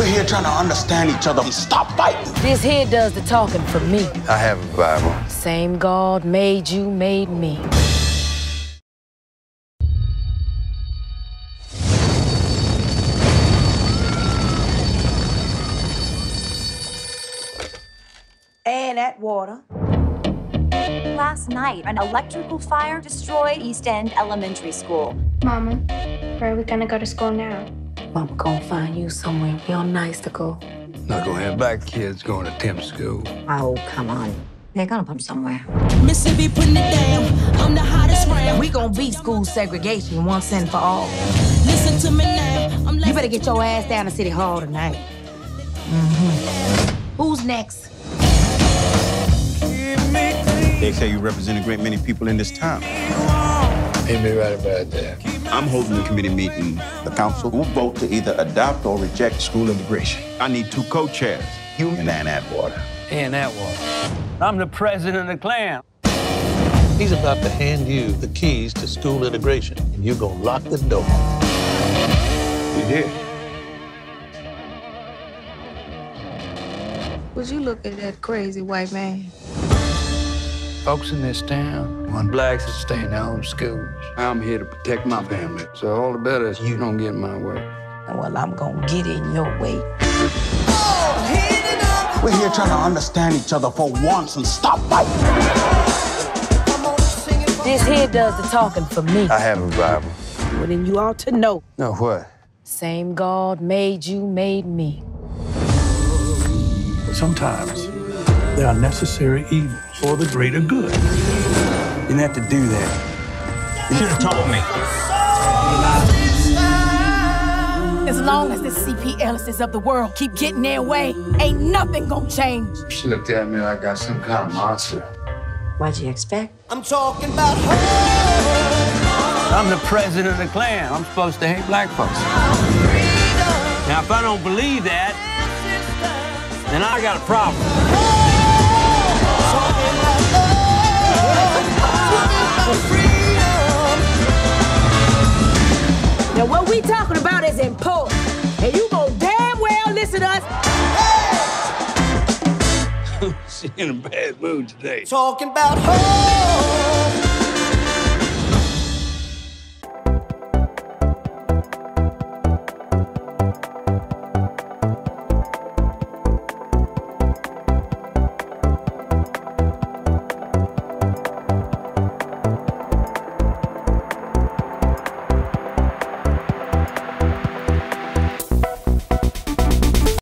We're here trying to understand each other and stop fighting. This here does the talking for me. I have a Bible. Same God made you, made me. Ann Atwater. Last night, an electrical fire destroyed East End Elementary School. Mama, where are we gonna go to school now? Mama gonna find you somewhere real nice to go. Not gonna have black kids going to temp school. Oh, come on. They're gonna put them somewhere. Mississippi putting it down. I'm the hottest round. We gonna beat school segregation once and for all. Listen to me now. You better get your ass down to City Hall tonight. Who's next? They say you represent a great many people in this town. Ain't me right about that. I'm holding a committee meeting. The council will vote to either adopt or reject school integration. I need two co-chairs, you and Ann Atwater. Ann Atwater. I'm the president of the Klan. He's about to hand you the keys to school integration, and you're gonna lock the door. You did. Would you look at that crazy white man? Folks in this town want blacks to stay in their own schools. I'm here to protect my family, so all the better if you don't get in my way. Well, I'm gonna get in your way. We're here trying to understand each other for once and stop fighting. This here does the talking for me. I have a Bible. Well, then you ought to know. Know what? Same God made you, made me. Sometimes they are necessary evil for the greater good. You didn't have to do that. You should have told me. As long as the C.P. Ellis's of the world keep getting their way, ain't nothing gonna change. She looked at me like I was some kind of monster. What'd you expect? I'm talking about her. I'm the president of the Klan. I'm supposed to hate black folks. Now, if I don't believe that, then I got a problem. Now, what we talking about is important, and you gon' damn well listen to us. Hey! She in a bad mood today. Talking about her.